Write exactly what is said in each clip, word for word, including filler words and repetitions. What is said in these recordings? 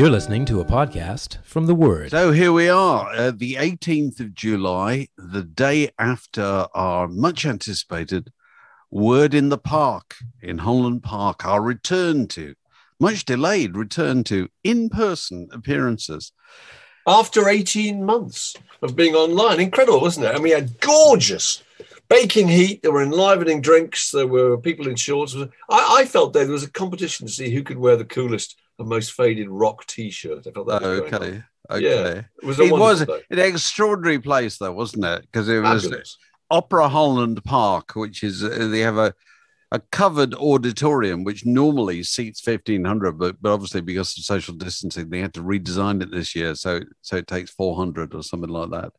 You're listening to a podcast from The Word. So here we are, uh, the eighteenth of July, the day after our much anticipated Word in the Park in Holland Park, our return to, much delayed return to in-person appearances. After eighteen months of being online, incredible, wasn't it? And we had gorgeous baking heat, there were enlivening drinks, there were people in shorts. I, I felt there was a competition to see who could wear the coolest and most faded rock T-shirt. I felt that oh, was okay, okay. Yeah, it was, it was an extraordinary place, though, wasn't it? Because it was Fabulous. Opera Holland Park, which is they have a a covered auditorium which normally seats fifteen hundred, but, but obviously because of social distancing, they had to redesign it this year. So so it takes four hundred or something like that.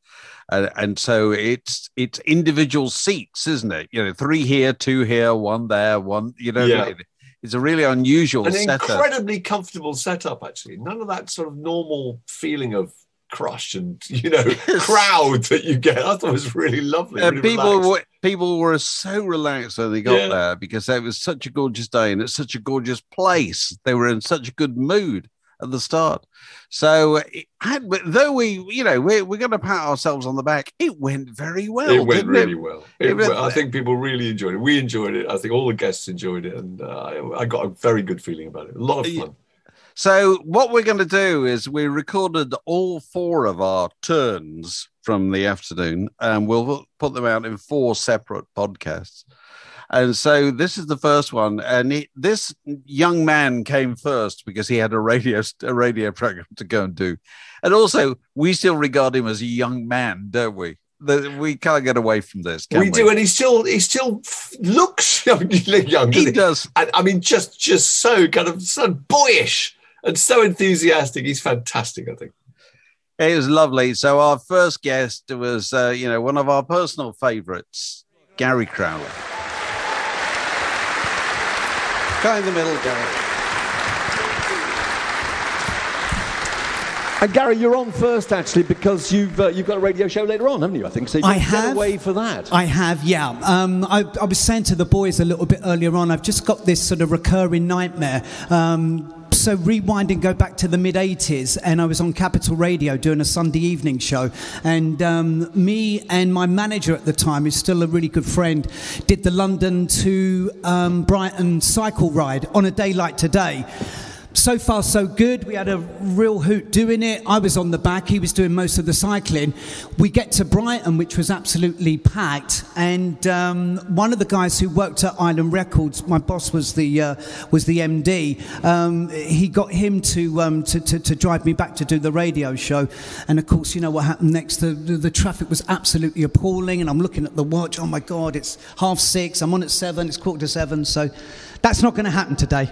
And, and so it's it's individual seats, isn't it? You know, three here, two here, one there, one, you know. Yeah. It, it's a really unusual An setup. An incredibly comfortable setup, actually. None of that sort of normal feeling of crush and, you know, crowd that you get. I thought it was really lovely. And really people were, people were so relaxed when they got yeah. there because it was such a gorgeous day and it's such a gorgeous place. They were in such a good mood at the start. So it had, though we, you know, we're, we're going to pat ourselves on the back, it went very well. It went really it? well. It it went, I think people really enjoyed it. We enjoyed it. I think all the guests enjoyed it. And uh, I got a very good feeling about it. A lot of fun. Yeah. So what we're going to do is we recorded all four of our turns from the afternoon and we'll put them out in four separate podcasts. And so this is the first one. And it, this young man came first because he had a radio a radio program to go and do. And also, we still regard him as a young man, don't we? The, we can't get away from this, can we? We do, and he still he still looks young. Doesn't he, he does. And, I mean, just, just so kind of so boyish. And so enthusiastic. He's fantastic, I think. It was lovely. So our first guest was, uh, you know, one of our personal favourites, Gary Crowley. Go in the middle, Gary. And Gary, you're on first, actually, because you've uh, you've got a radio show later on, haven't you, I think? So you've I have. away for that. I have, yeah. Um, I, I was saying to the boys a little bit earlier on, I've just got this sort of recurring nightmare. Um... So rewind and go back to the mid-eighties, and I was on Capital Radio doing a Sunday evening show, and um, me and my manager at the time, who's still a really good friend, did the London to um, Brighton cycle ride on a day like today. So far, so good. We had a real hoot doing it. I was on the back. He was doing most of the cycling. We get to Brighton, which was absolutely packed. And um, one of the guys who worked at Island Records, my boss was the uh, was the M D. Um, he got him to, um, to to to drive me back to do the radio show. And of course, you know what happened next. The, the the traffic was absolutely appalling. And I'm looking at the watch. Oh my God! It's half six. I'm on at seven. It's quarter to seven. So. That's not going to happen today.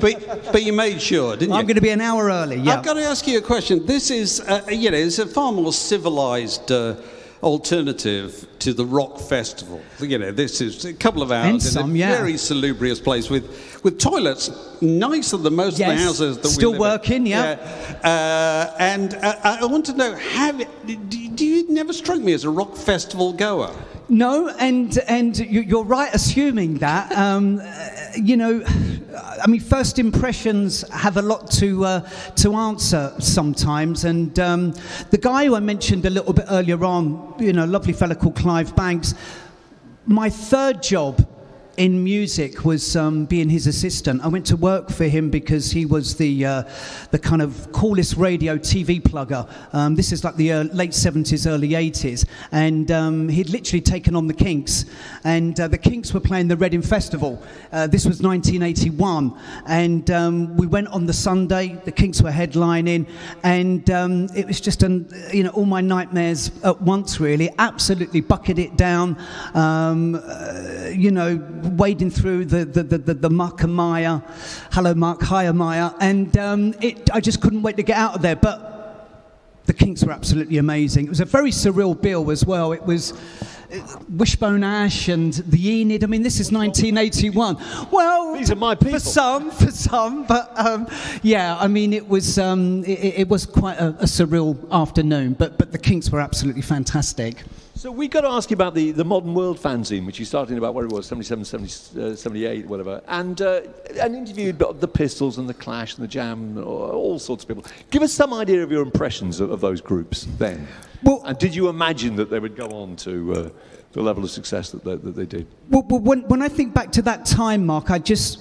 but but you made sure, didn't you? I'm going to be an hour early, yeah. I've got to ask you a question. This is, uh, you know, it's a far more civilised uh, alternative to the rock festival. You know, this is a couple of hours and some, in a yeah. very salubrious place with, with toilets nicer than most yes, of the houses that still we still working, in. yeah. yeah. Uh, and uh, I want to know, have it, do, you, do you never struck me as a rock festival goer? No, and and you're right assuming that. Um, you know, I mean, first impressions have a lot to uh, to answer sometimes. And um, the guy who I mentioned a little bit earlier on, you know, a lovely fellow called Clive Banks, my third job in music was um, being his assistant. I went to work for him because he was the uh, the kind of coolest radio T V plugger. Um, this is like the uh, late seventies, early eighties. And um, he'd literally taken on the Kinks. And uh, the Kinks were playing the Reading Festival. Uh, this was nineteen eighty-one. And um, we went on the Sunday, the Kinks were headlining. And um, it was just, an, you know, all my nightmares at once, really. Absolutely bucketed it down. Um, uh, you know, wading through the, the, the, the muck and mire. Hello, Mark. Hiya, Maya. And um, it, I just couldn't wait to get out of there. But the Kinks were absolutely amazing. It was a very surreal bill as well. It was Wishbone Ash and The Enid. I mean, this is nineteen eighty-one. Well, these are my people. For some, for some. But, um, yeah, I mean, it was um, it, it was quite a, a surreal afternoon. But, but the Kinks were absolutely fantastic. So we've got to ask you about the, the Modern World fanzine, which you started in about, what it was, seventy-seven, seventy, uh, seventy-eight, whatever, and, uh, and interviewed the Pistols and the Clash and the Jam, all sorts of people. Give us some idea of your impressions of, of those groups then. Well, and did you imagine that they would go on to uh, the level of success that they, that they did? Well, well when, when I think back to that time, Mark, I just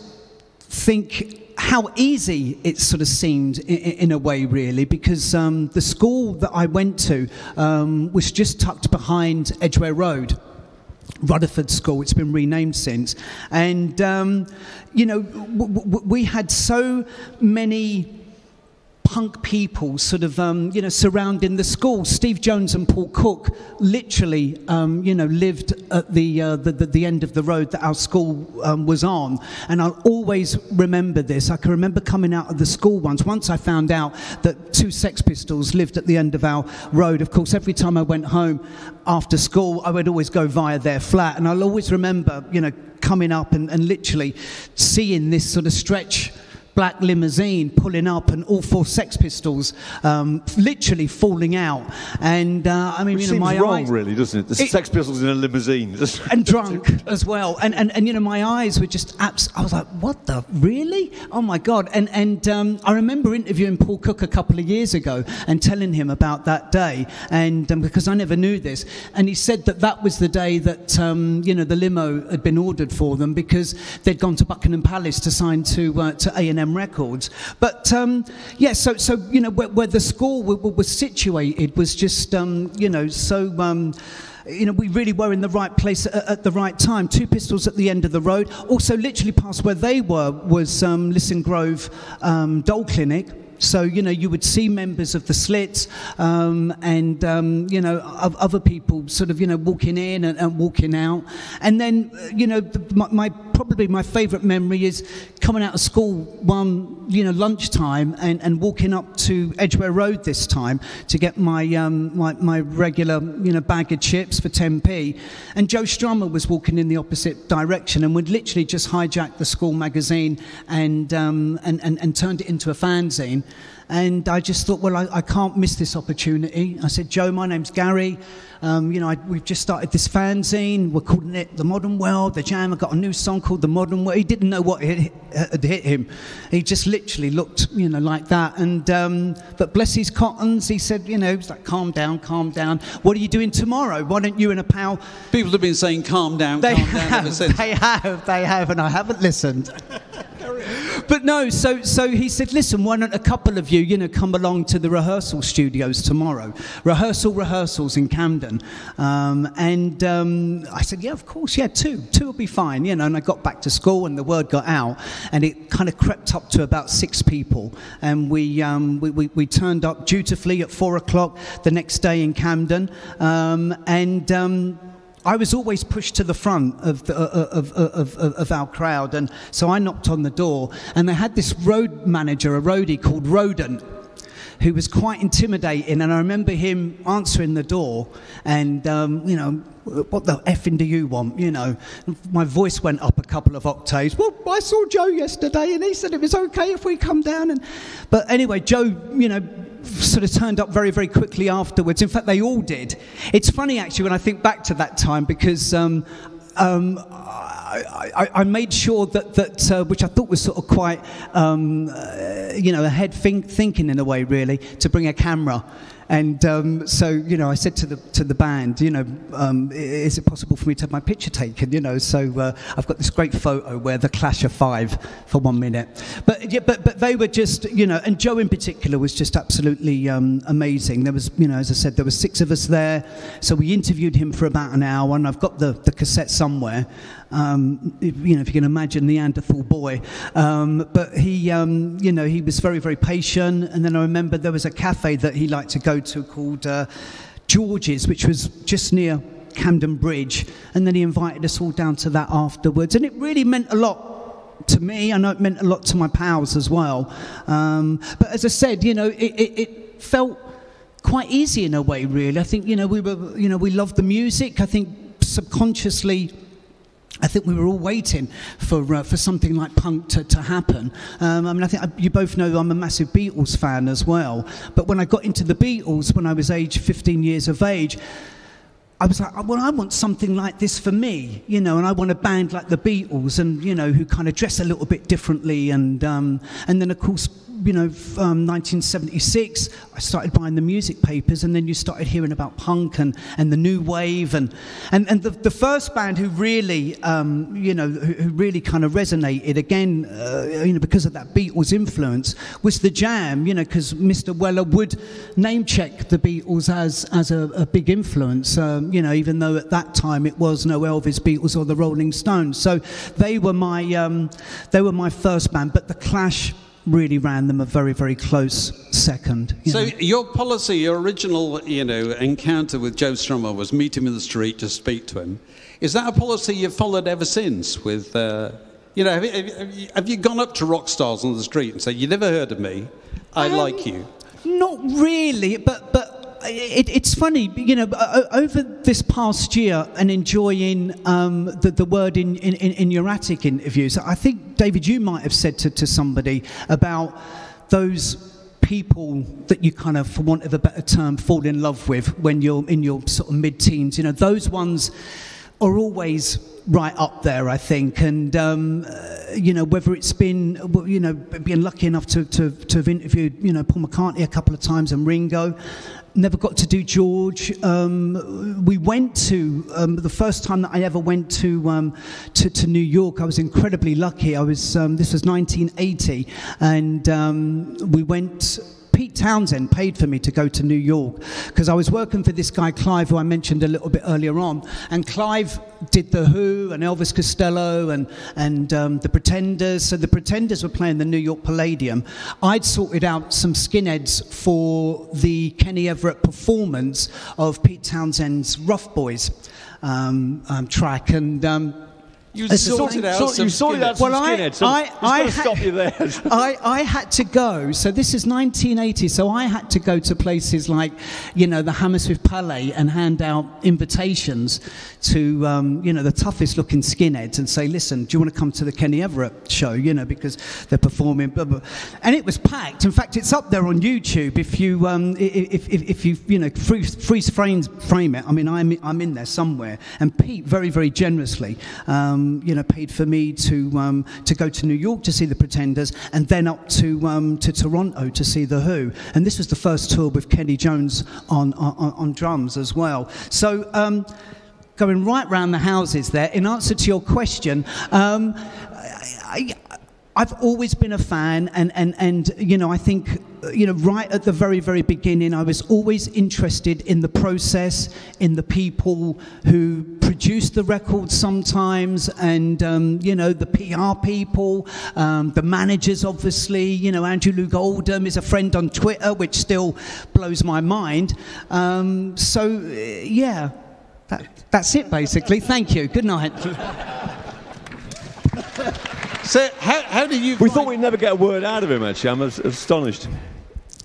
think how easy it sort of seemed in, in a way, really, because um, the school that I went to um, was just tucked behind Edgware Road, Rutherford School. It's been renamed since. And, um, you know, w w we had so many punk people sort of, um, you know, surrounding the school. Steve Jones and Paul Cook literally, um, you know, lived at the, uh, the, the, the end of the road that our school um, was on. And I'll always remember this. I can remember coming out of the school once. Once I found out that two Sex Pistols lived at the end of our road, of course, every time I went home after school, I would always go via their flat. And I'll always remember, you know, coming up and, and literally seeing this sort of stretch black limousine pulling up and all four Sex Pistols um, literally falling out. And uh, I mean, Which you know, my wrong, eyes, really, doesn't it? The it, Sex Pistols in a limousine. And drunk as well. And, and, and, you know, my eyes were just abs- I was like, what the, really? Oh my God. And, and um, I remember interviewing Paul Cook a couple of years ago and telling him about that day. And um, because I never knew this. And he said that that was the day that, um, you know, the limo had been ordered for them because they'd gone to Buckingham Palace to sign to, uh, to A and M records. But um, yeah, so so you know where, where the school was situated was just um, you know so um, you know we really were in the right place at, at the right time. Two Pistols at the end of the road. Also, literally past where they were was um, Lisson Grove um, Dole Clinic. So you know you would see members of the Slits um, and um, you know of other people sort of you know walking in and, and walking out. And then you know the, my, my probably my favourite memory is coming out of school one you know lunchtime and, and walking up to Edgware Road this time to get my um, my, my regular you know bag of chips for ten p. And Joe Strummer was walking in the opposite direction and would literally just hijack the school magazine and um, and, and and turned it into a fanzine. And I just thought, well, I, I can't miss this opportunity. I said, Joe, my name's Gary. Um, you know, I, we've just started this fanzine. We're calling it The Modern World, The Jam. I've got a new song called The Modern World. He didn't know what had hit, hit him. He just literally looked, you know, like that. And um, but bless his cottons, he said, you know, he was like, calm down, calm down. What are you doing tomorrow? Why don't you and a pal... People have been saying, calm down, they calm have, down ever since. They have, they have, and I haven't listened. But no, so so he said, listen, why don't a couple of you, you know, come along to the rehearsal studios tomorrow? Rehearsal rehearsals in Camden. Um, and um, I said, yeah, of course, yeah, two. Two will be fine, you know. And I got back to school and the word got out and it kind of crept up to about six people. And we um, we, we, we turned up dutifully at four o'clock the next day in Camden. Um, and... Um, I was always pushed to the front of, the, of, of, of, of our crowd, and so I knocked on the door, and they had this road manager, a roadie called Rodent, who was quite intimidating, and I remember him answering the door, and, um, you know, what the effing do you want, you know? My voice went up a couple of octaves. Well, I saw Joe yesterday, and he said it was okay if we come down, and but anyway, Joe, you know, sort of turned up very, very quickly afterwards. In fact, they all did. It's funny, actually, when I think back to that time, because um, um, I, I, I made sure that, that uh, which I thought was sort of quite, um, uh, you know, ahead think, thinking in a way, really, to bring a camera. And um, so, you know, I said to the to the band, you know, um, is it possible for me to have my picture taken? You know, so uh, I've got this great photo where the Clash are five for one minute. But yeah, but but they were just, you know, and Joe in particular was just absolutely um, amazing. There was, you know, as I said, there were six of us there. So we interviewed him for about an hour, and I've got the, the cassette somewhere. Um, you know, if you can imagine Neanderthal boy. Um, but he, um, you know, he was very, very patient. And then I remember there was a cafe that he liked to go to called uh, George's, which was just near Camden Bridge. And then he invited us all down to that afterwards. And it really meant a lot to me. I know it meant a lot to my pals as well. Um, but as I said, you know, it, it, it felt quite easy in a way, really. I think, you know, we were, you know, we loved the music. I think subconsciously... I think we were all waiting for uh, for something like punk to, to happen. Um, I mean, I think I, you both know I'm a massive Beatles fan as well. But when I got into the Beatles, when I was age fifteen years of age, I was like, well, I want something like this for me, you know, and I want a band like the Beatles and, you know, who kind of dress a little bit differently. And um, and then, of course, you know, um, nineteen seventy-six, I started buying the music papers, and then you started hearing about punk and, and the new wave. And and, and the, the first band who really, um, you know, who, who really kind of resonated, again, uh, you know, because of that Beatles influence, was The Jam, you know, because Mister Weller would name-check the Beatles as, as a, a big influence. Um, You know, even though at that time it was no Elvis, Beatles, or the Rolling Stones, so they were my um, they were my first band. But the Clash really ran them a very, very close second. You so know. Your policy, your original, you know, encounter with Joe Strummer was meet him in the street to speak to him. Is that a policy you've followed ever since? With uh, you know, have you, have you gone up to rock stars on the street and said, "You never heard of me? I um, like you." Not really, but but. It, it's funny, you know, over this past year and enjoying um, the, the word in, in, in your attic interviews, I think, David, you might have said to, to somebody about those people that you kind of, for want of a better term, fall in love with when you're in your sort of mid-teens. You know, those ones are always right up there, I think. And, um, you know, whether it's been, you know, being lucky enough to, to, to have interviewed, you know, Paul McCartney a couple of times and Ringo. Never got to do George. Um, we went to, um, the first time that I ever went to, um, to to New York, I was incredibly lucky. I was, um, this was nineteen eighty, and um, we went, Pete Townsend paid for me to go to New York, because I was working for this guy, Clive, who I mentioned a little bit earlier on, and Clive did The Who and Elvis Costello and, and um, The Pretenders. So The Pretenders were playing the New York Palladium. I'd sorted out some skinheads for the Kenny Everett performance of Pete Townsend's Rough Boys um, um, track. And um, you sorted out some skinheads. Well, I, so I, I, had, stop you there. I, I had to go. So this is nineteen eighty. So I had to go to places like, you know, the Hammersmith Palais and hand out invitations to, um, you know, the toughest looking skinheads and say, listen, do you want to come to the Kenny Everett show? You know, because they're performing. Blah, blah. And it was packed. In fact, it's up there on YouTube. If you, um, if, if, if you, you know, freeze, freeze frames, frame it. I mean, I'm, I'm in there somewhere. And Pete, very, very generously, um, you know, paid for me to um, to go to New York to see The Pretenders, and then up to um, to Toronto to see The Who. And this was the first tour with Kenny Jones on on, on drums as well. So um, going right round the houses there. In answer to your question, um, I, I, I've always been a fan, and and and you know, I think. You know, right at the very, very beginning, I was always interested in the process, in the people who produced the record sometimes, and, um, you know, the P R people, um, the managers, obviously. You know, Andrew Luke Oldham is a friend on Twitter, which still blows my mind. Um, so, yeah, that, that's it, basically. Thank you. Good night. So, how, how did you... We thought we'd never get a word out of him, actually. I'm astonished.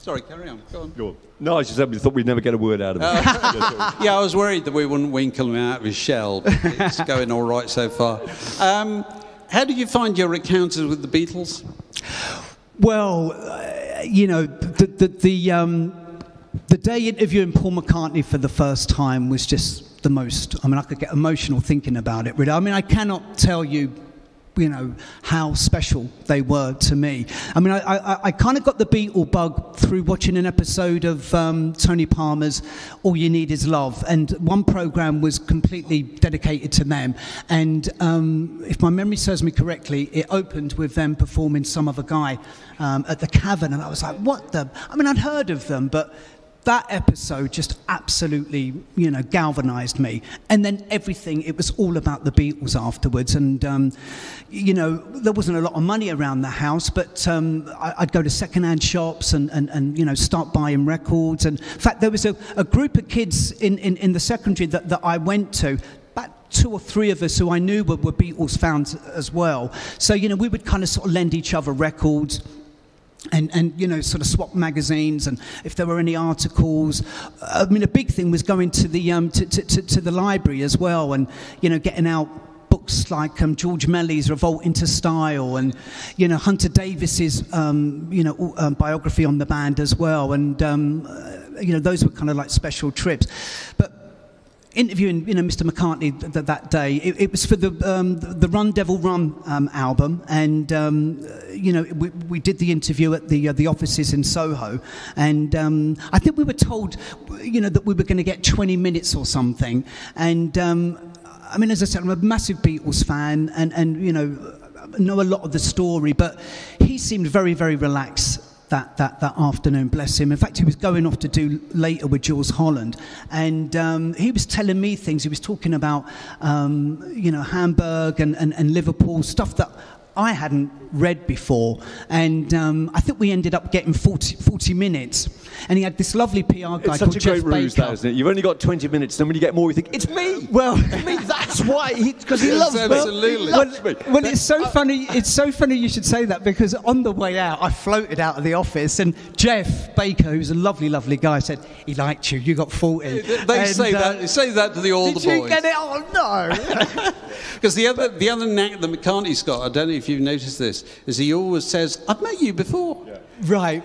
Sorry, carry on. Go on. Go on. No, I just said we thought we'd never get a word out of him. Uh, yeah, I was worried that we wouldn't winkle him out of his shell, but it's going all right so far. Um, how did you find your encounters with the Beatles? Well, uh, you know, the... the, the um, The day interviewing Paul McCartney for the first time was just the most... I mean, I could get emotional thinking about it, really. I mean, I cannot tell you... you know, how special they were to me. I mean, I, I, I kind of got the Beatle bug through watching an episode of um, Tony Palmer's All You Need Is Love, and one programme was completely dedicated to them. And um, if my memory serves me correctly, it opened with them performing Some Other Guy um, at the Cavern, and I was like, what the... I mean, I'd heard of them, but... that episode just absolutely, you know, galvanised me. And then everything, it was all about the Beatles afterwards. And, um, you know, there wasn't a lot of money around the house, but um, I'd go to second-hand shops and, and, and, you know, start buying records. And, in fact, there was a, a group of kids in, in, in the secondary that, that I went to. Two or three of us who I knew were, were Beatles fans as well. So, you know, we would kind of sort of lend each other records. And, and, you know, sort of swap magazines, and if there were any articles. I mean, a big thing was going to the, um, to, to, to, to the library as well, and, you know, getting out books like um, George Melly's Revolt into Style, and, you know, Hunter Davis's, um, you know, um, biography on the band as well. And, um, uh, you know, those were kind of like special trips. But interviewing, you know, Mister McCartney th th that day. It, it was for the um, the Run Devil Run um, album, and um, you know, we, we did the interview at the uh, the offices in Soho, and um, I think we were told, you know, that we were going to get twenty minutes or something. And um, I mean, as I said, I'm a massive Beatles fan, and and you know, know a lot of the story, but he seemed very very relaxed that, that, that afternoon, bless him. In fact, he was going off to do later with Jules Holland, and um, he was telling me things. He was talking about, um, you know, Hamburg and, and, and Liverpool, stuff that I hadn't read before. And um, I think we ended up getting forty minutes. And he had this lovely P R guy it's called Jeff Baker. It's such a great ruse, that, isn't it? You've only got twenty minutes, then when you get more, you think, it's me! Well, it's me, that's why, because he, he loves absolutely. me. Well, he loves me. Well, it's so funny, it's so funny you should say that, because on the way out, I floated out of the office, and Jeff Baker, who's a lovely, lovely guy, said, he liked you, you got forty. They and, say, uh, that, say that to the older boys. Did you boys. get it? Oh, no! Because the other, the other knack that McCartney's got, I don't know if you've noticed this, is he always says, I've met you before. Yeah. Right.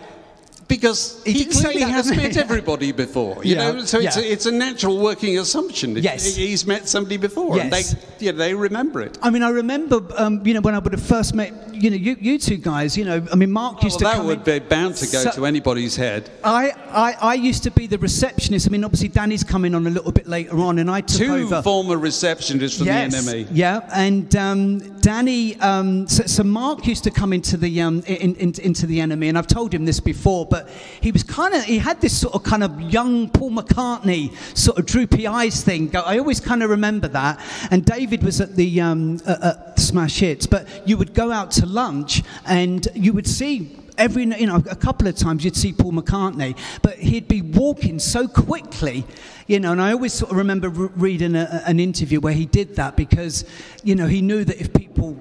Because he, he clearly has met everybody before, you yeah. know, so yeah. it's, a, it's a natural working assumption. Yes. He's met somebody before, yes. and they, you know, they remember it. I mean, I remember, um, you know, when I would have first met, you know, you, you two guys, you know, I mean, Mark used oh, well, to come that would in, be bound to go so, to anybody's head. I, I, I used to be the receptionist. I mean, obviously, Danny's coming on a little bit later on, and I took Two over. Two former receptionists from yes. the N M E. Yeah, and um, Danny, um, so, so Mark used to come into the, um, in, in, into the N M E, and I've told him this before, but But he was kind of, he had this sort of kind of young Paul McCartney sort of droopy eyes thing. I always kind of remember that. And David was at the um, at, at Smash Hits. But you would go out to lunch and you would see every, you know, a couple of times you'd see Paul McCartney. But he'd be walking so quickly, you know. And I always sort of remember re reading a, an interview where he did that because, you know, he knew that if people,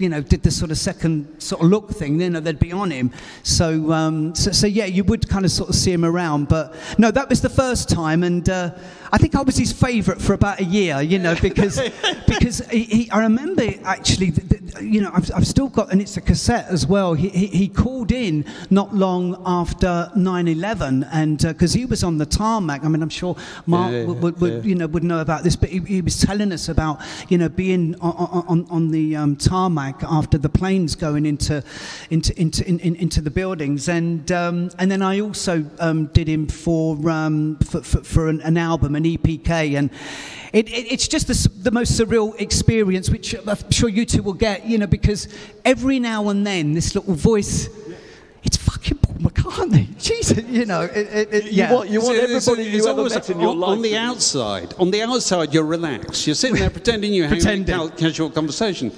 you know, did this sort of second sort of look thing, you know, they'd be on him. So, um, so, so yeah, you would kind of sort of see him around. But no, that was the first time, and uh, I think I was his favourite for about a year, you know, because because he, he, I remember actually, you know, I've, I've still got, and it's a cassette as well. He he, he called in not long after nine eleven, and because uh, he was on the tarmac. I mean, I'm sure Mark yeah, yeah, would, would, would yeah. you know would know about this, but he, he was telling us about, you know, being on on, on the um, tarmac after the planes going into into into in, in, into the buildings, and um, and then I also um, did him for um, for, for, for an, an album, an E P K, and it, it, it's just the, the most surreal experience, which I'm sure you two will get, you know, because every now and then this little voice, it's fucking Paul McCartney, Jesus, you know. It, it, yeah. You want, you want it's, everybody it's, you ever met in your on, life. On the outside, on the outside, you're relaxed. You're sitting there pretending you're having a casual conversation.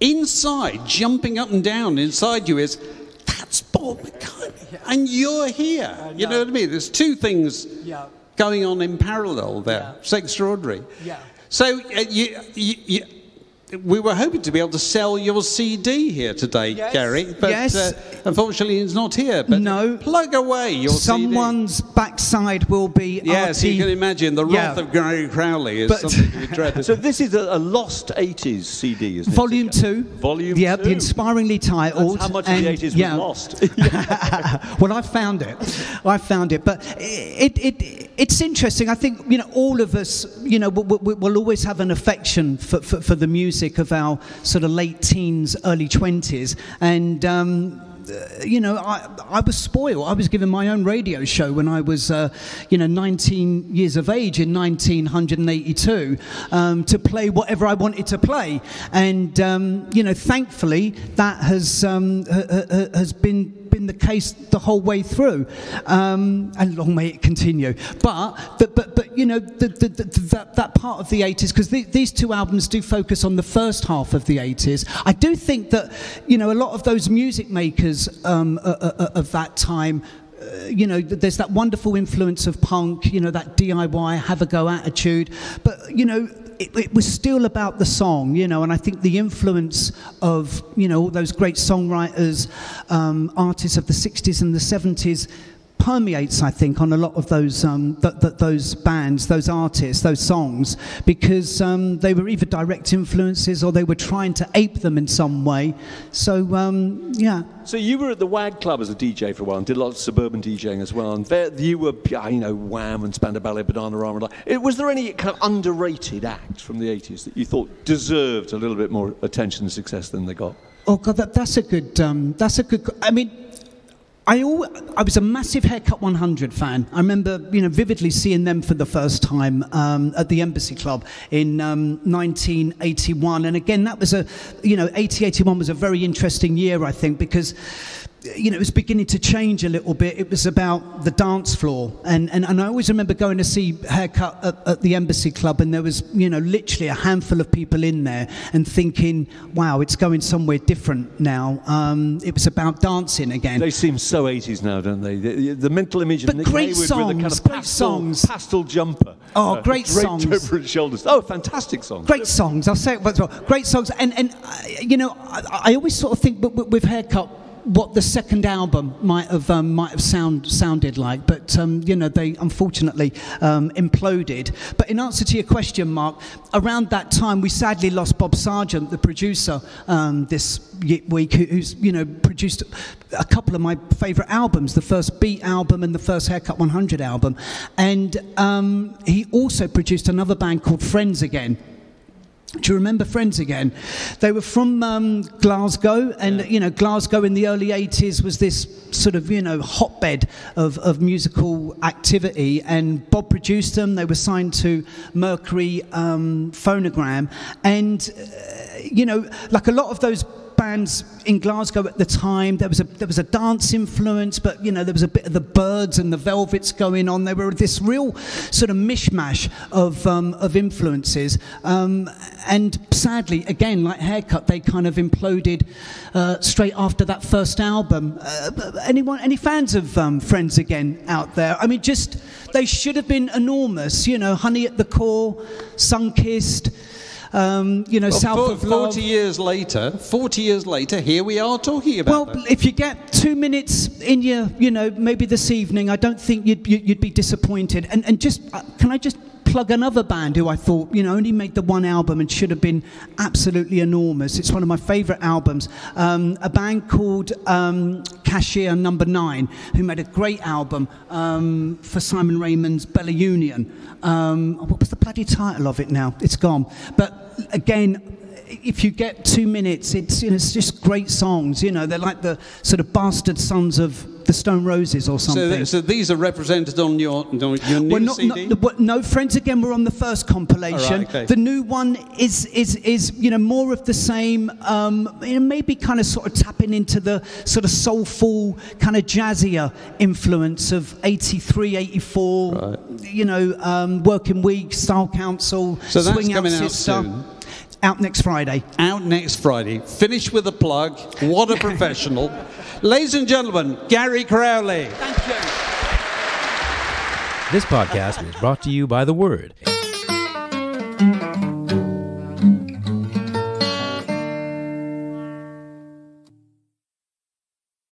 Inside, jumping up and down inside you is, that's Paul McCartney, and you're here. Uh, no. You know what I mean? There's two things yeah. going on in parallel there. Yeah. It's extraordinary. Yeah. So uh, you, you, you, we were hoping to be able to sell your C D here today, yes. Gary, but yes. uh, unfortunately it's not here. But no. Plug away your Someone's C D. Someone's backside will be Yes, R T. You can imagine the wrath yeah. of Gary Crowley is but something you dread. So this is a, a lost eighties C D, isn't Volume it? Volume two. Volume yeah, two. Yeah, inspiringly titled. That's how much and, of the eighties yeah. was lost. Well, I found it. I found it. But it, it, it, it's interesting. I think, you know, all of us, you know, we'll, we'll always have an affection for, for, for the music of our sort of late teens, early twenties, and um, you know, I, I was spoiled. I was given my own radio show when I was, uh, you know, nineteen years of age in nineteen eighty-two, um, to play whatever I wanted to play, and um, you know, thankfully that has um, ha ha has been. been the case the whole way through, um, and long may it continue. But but but, but you know, the, the, the, that, that part of the eighties, because the, these two albums do focus on the first half of the eighties. I do think that, you know, a lot of those music makers um, uh, uh, of that time, uh, you know, there's that wonderful influence of punk, you know, that D I Y, have a go attitude, but you know, It, it was still about the song, you know, and I think the influence of, you know, all those great songwriters, um, artists of the sixties and the seventies permeates, I think, on a lot of those um, th- th- those bands, those artists, those songs, because um, they were either direct influences or they were trying to ape them in some way. So, um, yeah. So you were at the Wag Club as a D J for a while and did lots of suburban DJing as well. And there, you were, you know, Wham and Spandau Ballet, Bananarama. Was there any kind of underrated act from the eighties that you thought deserved a little bit more attention and success than they got? Oh, God, that, that's a good... Um, that's a good... I mean... I, always, I was a massive Haircut one hundred fan. I remember, you know, vividly seeing them for the first time um, at the Embassy Club in um, nineteen eighty-one. And again, that was a, you know, eighty, eighty-one was a very interesting year, I think, because, you know, it was beginning to change a little bit. It was about the dance floor. And, and, and I always remember going to see Haircut at, at the Embassy Club, and there was, you know, literally a handful of people in there, and thinking, wow, it's going somewhere different now. Um, it was about dancing again. They seem so eighties now, don't they? The, the, the mental image of Nick Hayward with a kind of pastel, pastel jumper. Oh, uh, great songs. Draped over his shoulders. Oh, fantastic songs. Great songs. I'll say it once more. Great songs. And, and uh, you know, I, I always sort of think with, with Haircut, what the second album might have um, might have sound sounded like, but um, you know, they unfortunately um, imploded. But in answer to your question, Mark, around that time we sadly lost Bob Sargent, the producer, um, this week, who's, you know, produced a couple of my favourite albums, the first Beat album and the first Haircut one hundred album, and um, he also produced another band called Friends Again. Do you remember Friends Again? They were from um, Glasgow, and yeah. You know, Glasgow in the early eighties was this sort of, you know, hotbed of, of musical activity. And Bob produced them. They were signed to Mercury um, Phonogram, and uh, you know, like a lot of those bands in Glasgow at the time, there was a there was a dance influence, but you know, there was a bit of the Birds and the Velvets going on. There were this real sort of mishmash of um, of influences, um, and sadly, again, like Haircut, they kind of imploded uh, straight after that first album. Uh, anyone, any fans of um, Friends Again out there? I mean, just they should have been enormous. You know, Honey at the Core, Sun-Kissed. Um, you know, well, South for, of Love. forty years later, forty years later, here we are talking about Well, them. If you get two minutes in your, you know, maybe this evening, I don't think you'd, you'd be disappointed. And, and just, uh, can I just plug another band who I thought, you know, only made the one album and should have been absolutely enormous? It's one of my favourite albums. Um, a band called um, Cashier Number Nine, who made a great album um, for Simon Raymond's Bella Union. Um, what was the bloody title of it now? It's gone. But again, if you get two minutes, it's, you know, it's just great songs. You know, they're like the sort of bastard sons of the Stone Roses or something. So, th- so these are represented on your, on your new well, not, C D? Not, what, no, Friends Again were on the first compilation. Right, okay. The new one is, is, is, you know, more of the same, um, you know, maybe kind of sort of tapping into the sort of soulful, kind of jazzier influence of eighty-three, eighty-four, right. You know, um, Working Week, Style Council, so Swing Out Sister. Soon. Out next Friday. Out next Friday. Finish with a plug. What a professional. Ladies and gentlemen, Gary Crowley. Thank you. This podcast is brought to you by The Word.